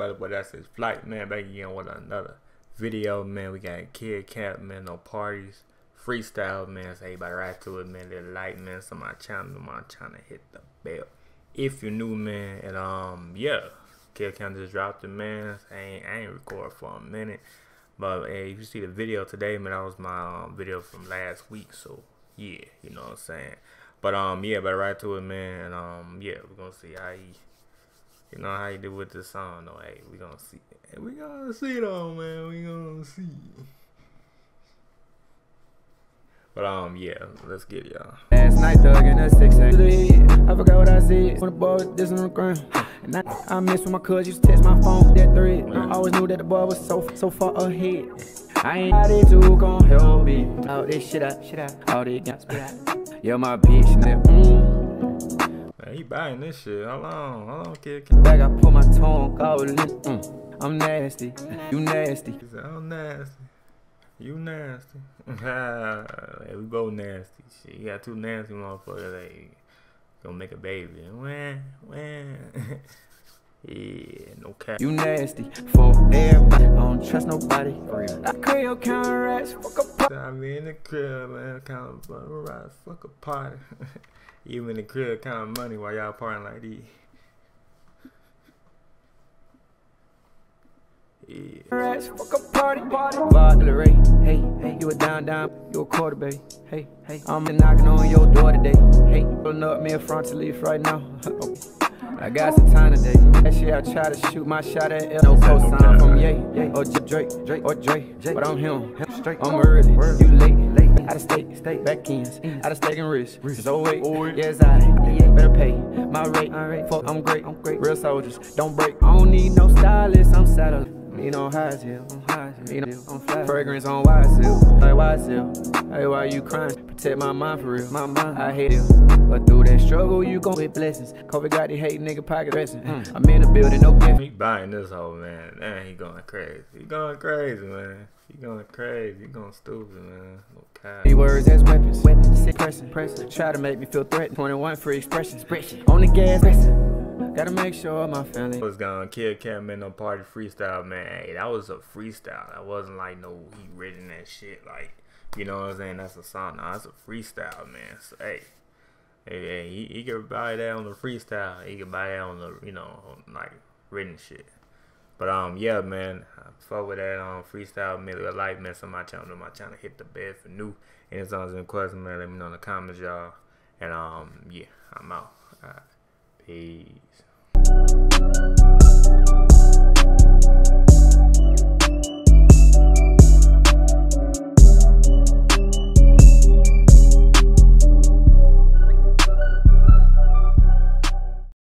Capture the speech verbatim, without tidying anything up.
everybody, but that's his flight, man. Back again with another video, man. We got K Camp, man. No parties, freestyle, man. So everybody right to it, man. That like, man. So my channel, my channel, hit the bell if you're new, man. And um, yeah, K Camp just dropped it, man. I ain't, I ain't record for a minute, but hey, if you see the video today, man, that was my um, video from last week. So yeah, you know what I'm saying. But um, yeah, but right to it, man. And um, yeah, we're gonna see how he. You know how you do with this song, though. Hey, we gonna see. Hey, we gonna see, though, man. We gonna see. But um, yeah, let's get y'all. Last night, dog, in that six to the head. I forgot what I said. On the ball, this on the ground. And I, I miss when my cuz used to text my phone that thread. I always knew that the ball was so so far ahead. I ain't how they two gon' help me. All this shit up, shit up. All this got spit out. Yeah, my bitch, and mm. Man, he buying this shit. Hold on, hold on, kid. Back, I put my tongue out. Mm. I'm nasty. You nasty. He said, I'm nasty. You nasty. Hey, we both nasty. Shit, you got two nasty motherfuckers. Hey, gonna make a baby. When, when. Yeah, no cap. You nasty. For everybody. I don't trust nobody. For real. I create your counter rats. Fuck a I be in the crib, man. Count rats. Fuck a party. Even the crib count money while y'all partying like these. Yeah. Rats, fuck a party, party. Valerie, hey, hey, you a down, down, you a quarter, baby. Hey, hey, I'm knocking on your door today. Hey, pulling up me in front to leave right now. I got some time today. Actually, I try to shoot my shot at L. No cosign from Ye, Ye, or Drake, Drake, or Drake. But I'm him, him straight. I'm early, you late, late. Out of state, state, back ends. Out of state and wrist. So wait, yes I, better pay my rate. Fuck, I'm great, I'm great. Real soldiers, don't break. I don't need no stylist, I'm saddled. Me no high heel, I'm high heel. Me no flat fragrance on wide seal, like wide seal. Hey, why you crying? Protect my mind for real. My mind, I hate it. But through that struggle, you gon' get blessings. COVID got the hate, nigga, pocket dressing. Mm. I'm in the building, no gift. He buying this whole man. Man, he going crazy. He going crazy, man. He going crazy. He going stupid, man. No cow. These words as weapons. Weapons, sick pressing, pressing. Try to make me feel threatened. twenty-one free expressions. Expression. On the gas, pressing. Gotta make sure my family. I was gonna kill K Camp, no party freestyle, man. Hey, that was a freestyle. That wasn't like no, he written that shit. Like, you know what I'm saying? That's a song. Nah, that's a freestyle, man. So, hey. Hey, hey, he, he could buy that on the freestyle. He could buy that on the, you know, on, like, written shit. But, um, yeah, man. Fuck with that um, freestyle, middle of life, mess on my channel. My channel hit the bed for new. Any songs and questions, man, let me know in the comments, y'all. And, um, yeah, I'm out. All right. Peace.